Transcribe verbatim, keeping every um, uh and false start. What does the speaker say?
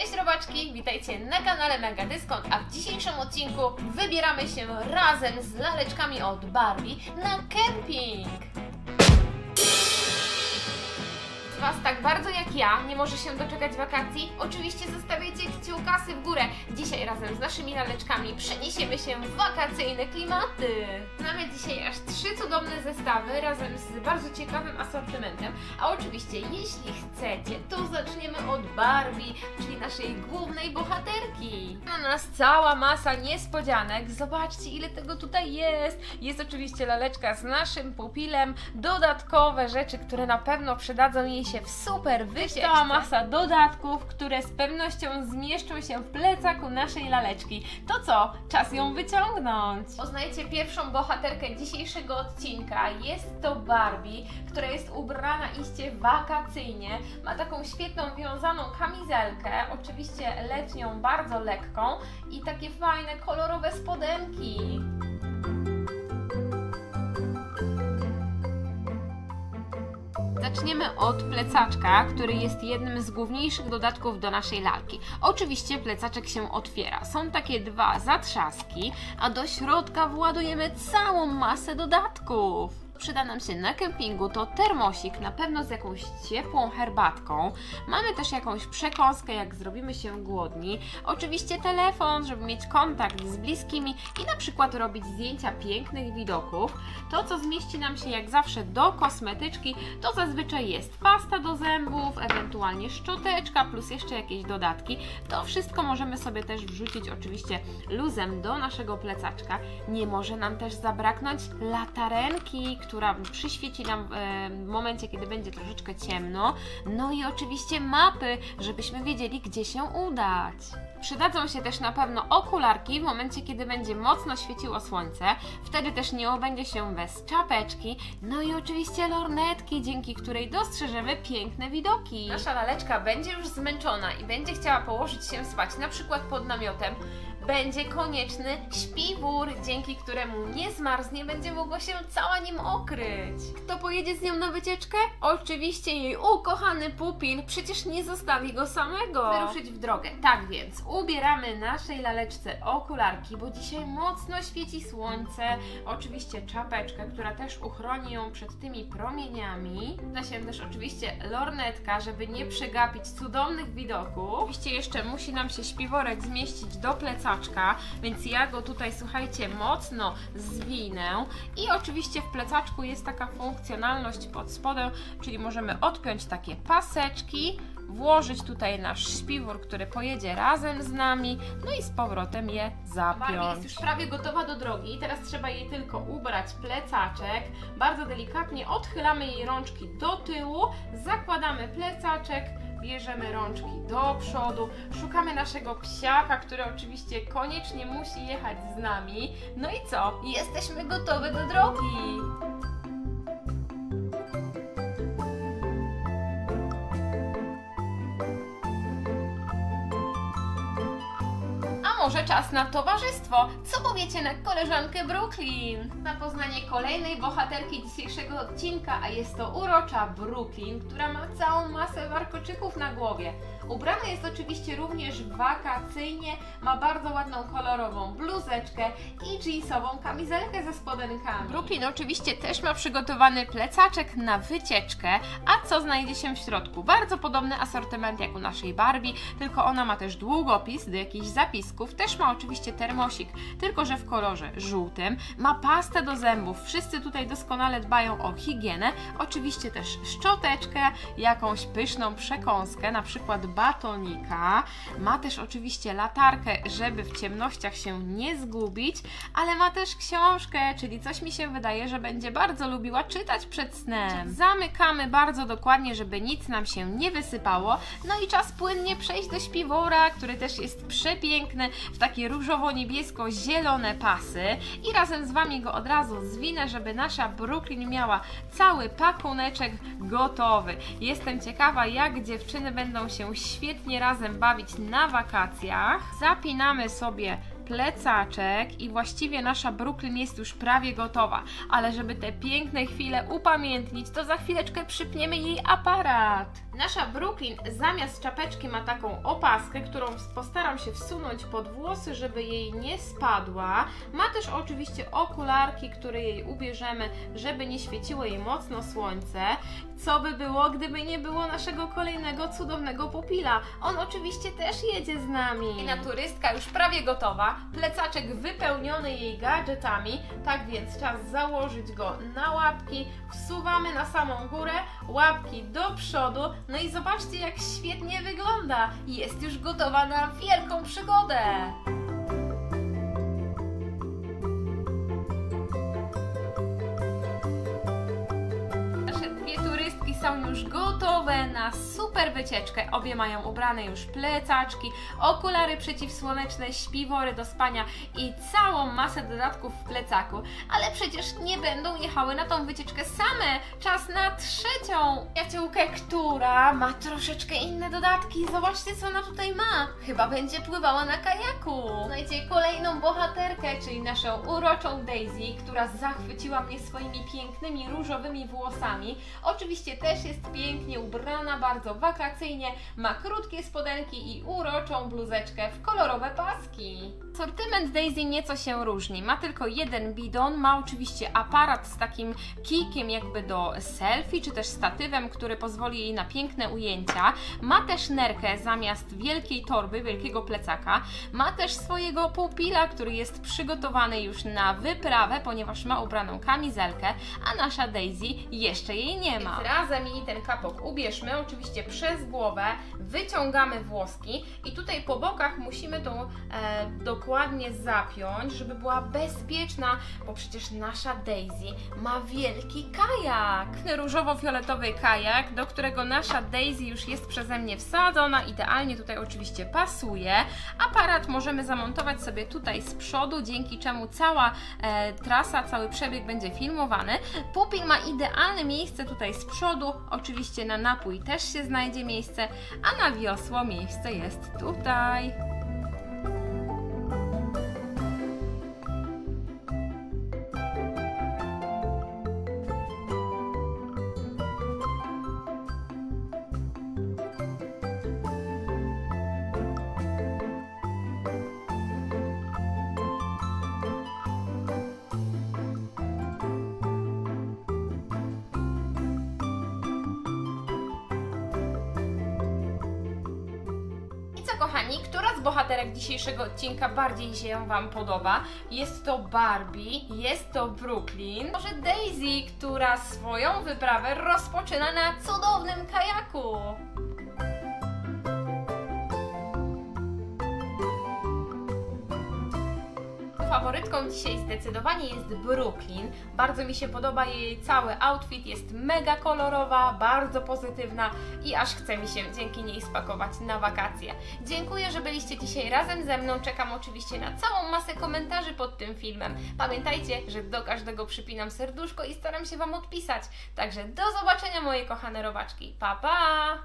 Cześć robaczki, witajcie na kanale Megadyskont, a w dzisiejszym odcinku wybieramy się razem z laleczkami od Barbie na kemping. Z Was tak bardzo jak ja nie może się doczekać wakacji? Oczywiście zostawiajcie kciukasy w górę. Dzisiaj razem z naszymi laleczkami przeniesiemy się w wakacyjne klimaty. Mamy dzisiaj aż trzy cudowne zestawy razem z bardzo ciekawym asortymentem. A oczywiście jeśli chcecie, to zaczniemy od Barbie, czyli naszej głównej bohaterki. Na nas cała masa niespodzianek. Zobaczcie, ile tego tutaj jest. Jest oczywiście laleczka z naszym pupilem, dodatkowe rzeczy, które na pewno przydadzą jej się w super wycieczce. Cała masa dodatków, które z pewnością zmieszczą się w plecaku naszej laleczki. To co? Czas ją wyciągnąć! Poznajcie pierwszą bohaterkę dzisiejszego odcinka. Jest to Barbie, która jest ubrana iście wakacyjnie. Ma taką świetną wiązaną kamizelkę, oczywiście letnią, bardzo lekką i takie fajne, kolorowe spodenki. Zaczniemy od plecaczka, który jest jednym z główniejszych dodatków do naszej lalki. Oczywiście plecaczek się otwiera. Są takie dwa zatrzaski, a do środka władujemy całą masę dodatków. Przyda nam się na kempingu to termosik, na pewno z jakąś ciepłą herbatką. Mamy też jakąś przekąskę, jak zrobimy się głodni. Oczywiście telefon, żeby mieć kontakt z bliskimi i na przykład robić zdjęcia pięknych widoków. To, co zmieści nam się jak zawsze do kosmetyczki, to zazwyczaj jest pasta do zębów, ewentualnie szczoteczka, plus jeszcze jakieś dodatki. To wszystko możemy sobie też wrzucić oczywiście luzem do naszego plecaczka. Nie może nam też zabraknąć latarenki, która przyświeci nam w momencie, kiedy będzie troszeczkę ciemno. No i oczywiście mapy, żebyśmy wiedzieli, gdzie się udać. Przydadzą się też na pewno okularki w momencie, kiedy będzie mocno świeciło słońce. Wtedy też nie obędzie się bez czapeczki. No i oczywiście lornetki, dzięki której dostrzeżemy piękne widoki. Nasza laleczka będzie już zmęczona i będzie chciała położyć się spać, na przykład pod namiotem. Będzie konieczny śpiwór, dzięki któremu nie zmarznie, będzie mogła się cała nim okryć. Kto pojedzie z nią na wycieczkę? Oczywiście jej ukochany pupil, przecież nie zostawi go samego. Wyruszyć w drogę. Tak więc ubieramy naszej laleczce okularki, bo dzisiaj mocno świeci słońce. Oczywiście czapeczkę, która też uchroni ją przed tymi promieniami. Przyda się też oczywiście lornetka, żeby nie przegapić cudownych widoków. Oczywiście jeszcze musi nam się śpiworek zmieścić do plecaczka, więc ja go tutaj, słuchajcie, mocno zwinę i oczywiście w plecaczku jest taka funkcjonalność pod spodem, czyli możemy odpiąć takie paseczki, włożyć tutaj nasz śpiwór, który pojedzie razem z nami, no i z powrotem je zapiąć. Barbie jest już prawie gotowa do drogi, teraz trzeba jej tylko ubrać plecaczek. Bardzo delikatnie odchylamy jej rączki do tyłu, zakładamy plecaczek, bierzemy rączki do przodu, szukamy naszego psiaka, który oczywiście koniecznie musi jechać z nami. No i co? Jesteśmy gotowe do drogi! Może czas na towarzystwo. Co powiecie na koleżankę Brooklyn? Na poznanie kolejnej bohaterki dzisiejszego odcinka, a jest to urocza Brooklyn, która ma całą masę warkoczyków na głowie. Ubrana jest oczywiście również wakacyjnie, ma bardzo ładną kolorową bluzeczkę i jeansową kamizelkę ze spodenkami. Brooklyn oczywiście też ma przygotowany plecaczek na wycieczkę, a co znajdzie się w środku? Bardzo podobny asortyment jak u naszej Barbie, tylko ona ma też długopis do jakichś zapisków. Też ma oczywiście termosik, tylko że w kolorze żółtym. Ma pastę do zębów. Wszyscy tutaj doskonale dbają o higienę. Oczywiście też szczoteczkę, jakąś pyszną przekąskę, na przykład batonika. Ma też oczywiście latarkę, żeby w ciemnościach się nie zgubić, ale ma też książkę, czyli coś mi się wydaje, że będzie bardzo lubiła czytać przed snem. Zamykamy bardzo dokładnie, żeby nic nam się nie wysypało. No i czas płynnie przejść do śpiwora, który też jest przepiękny, w takie różowo-niebiesko-zielone pasy i razem z Wami go od razu zwinę, żeby nasza Brooklyn miała cały pakuneczek gotowy. Jestem ciekawa, jak dziewczyny będą się świetnie razem bawić na wakacjach. Zapinamy sobie plecaczek i właściwie nasza Brooklyn jest już prawie gotowa, ale żeby te piękne chwile upamiętnić, to za chwileczkę przypniemy jej aparat. Nasza Brooklyn zamiast czapeczki ma taką opaskę, którą postaram się wsunąć pod włosy, żeby jej nie spadła. Ma też oczywiście okularki, które jej ubierzemy, żeby nie świeciło jej mocno słońce. Co by było, gdyby nie było naszego kolejnego cudownego pupila? On oczywiście też jedzie z nami. I naturystka już prawie gotowa, plecaczek wypełniony jej gadżetami, tak więc czas założyć go na łapki. Wsuwamy na samą górę, łapki do przodu, no i zobaczcie, jak świetnie wygląda. Jest już gotowa na wielką przygodę. Są już gotowe na super wycieczkę. Obie mają ubrane już plecaczki, okulary przeciwsłoneczne, śpiwory do spania i całą masę dodatków w plecaku. Ale przecież nie będą jechały na tą wycieczkę same. Czas na trzecią przyjaciółkę, która ma troszeczkę inne dodatki. Zobaczcie, co ona tutaj ma. Chyba będzie pływała na kajaku. Znajdziecie kolejną bohaterkę, czyli naszą uroczą Daisy, która zachwyciła mnie swoimi pięknymi, różowymi włosami. Oczywiście też jest pięknie ubrana, bardzo wakacyjnie, ma krótkie spodenki i uroczą bluzeczkę w kolorowe paski. Sortyment Daisy nieco się różni, ma tylko jeden bidon, ma oczywiście aparat z takim kijkiem jakby do selfie, czy też statywem, który pozwoli jej na piękne ujęcia, ma też nerkę zamiast wielkiej torby, wielkiego plecaka, ma też swojego pupila, który jest przygotowany już na wyprawę, ponieważ ma ubraną kamizelkę, a nasza Daisy jeszcze jej nie ma. Razem i ten kapok ubierzmy, oczywiście przez głowę, wyciągamy włoski i tutaj po bokach musimy tą e, dokładnie zapiąć, żeby była bezpieczna, bo przecież nasza Daisy ma wielki kajak. Różowo-fioletowy kajak, do którego nasza Daisy już jest przeze mnie wsadzona, idealnie tutaj oczywiście pasuje. Aparat możemy zamontować sobie tutaj z przodu, dzięki czemu cała e, trasa, cały przebieg będzie filmowany. Pupil ma idealne miejsce tutaj z przodu. Oczywiście na napój też się znajdzie miejsce, a na wiosło miejsce jest tutaj. Kochani, która z bohaterek dzisiejszego odcinka bardziej się Wam podoba? Jest to Barbie, jest to Brooklyn, może Daisy, która swoją wyprawę rozpoczyna na cudownym kajaku. Faworytką dzisiaj zdecydowanie jest Brooklyn. Bardzo mi się podoba jej cały outfit, jest mega kolorowa, bardzo pozytywna i aż chce mi się dzięki niej spakować na wakacje. Dziękuję, że byliście dzisiaj razem ze mną. Czekam oczywiście na całą masę komentarzy pod tym filmem. Pamiętajcie, że do każdego przypinam serduszko i staram się Wam odpisać. Także do zobaczenia, moje kochane robaczki. Pa, pa!